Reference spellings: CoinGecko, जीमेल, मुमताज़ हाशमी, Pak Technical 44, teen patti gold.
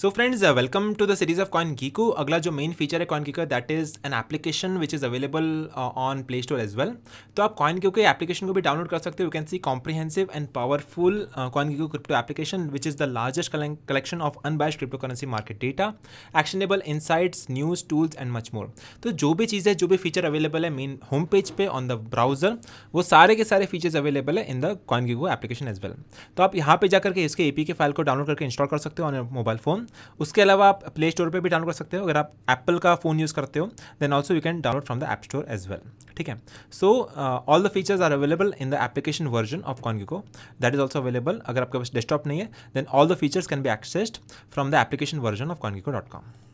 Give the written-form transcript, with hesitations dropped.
So friends, welcome to the series of CoinGecko। अगला जो main feature है CoinGecko that is an application which is available on play store as well. तो आप CoinGecko के application को भी download कर सकते हो। You can see comprehensive and powerful CoinGecko crypto application which is the largest collection of unbiased crypto currency market data, actionable insights, news, tools and much more. तो जो भी चीज़ें, जो भी फीचर अवेलेबल है मेन होम पेज पे on the browser, वो सारे के सारे फीचर्स अवेलेबल है in the CoinGecko application as well. तो आप यहाँ पे जाकर के इसके एपीके फाइल को डाउनलोड करके इंस्टॉल कर सकते हो ऑन मोबाइल फ़ोन। उसके अलावा आप प्ले स्टोर पे भी डाउनलोड कर सकते हो। अगर आप एप्पल का फ़ोन यूज़ करते हो then also you can download from the app store as well. ठीक है, so all the features are available in the application version of CoinGecko that is also available. अगर आपके पास डेस्कटॉप नहीं है then all the features can be accessed from the application version of CoinGecko.com।